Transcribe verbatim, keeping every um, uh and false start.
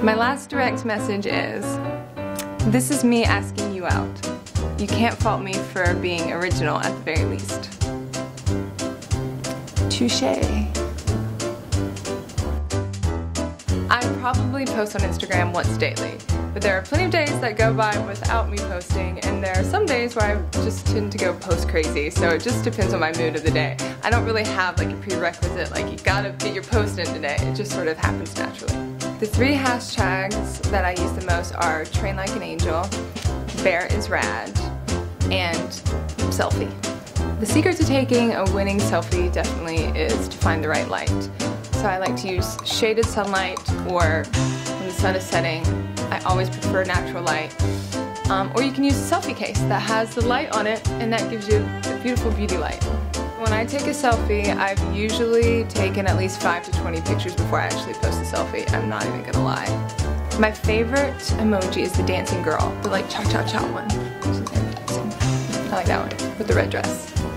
My last direct message is, this is me asking you out. You can't fault me for being original at the very least. Touché. I probably post on Instagram once daily, but there are plenty of days that go by without me posting, and there are some days where I just tend to go post crazy, so it just depends on my mood of the day. I don't really have like a prerequisite, like you gotta get your post in today, it just sort of happens naturally. The three hashtags that I use the most are train like an angel, bear is rad, and selfie. The secret to taking a winning selfie definitely is to find the right light. So I like to use shaded sunlight, or when the sun is setting, I always prefer natural light. Um, or you can use a selfie case that has the light on it, and that gives you a beautiful beauty light. When I take a selfie, I've usually taken at least five to twenty pictures before I actually post a selfie, I'm not even gonna lie. My favorite emoji is the dancing girl, the like cha-cha-cha one. I like that one, with the red dress.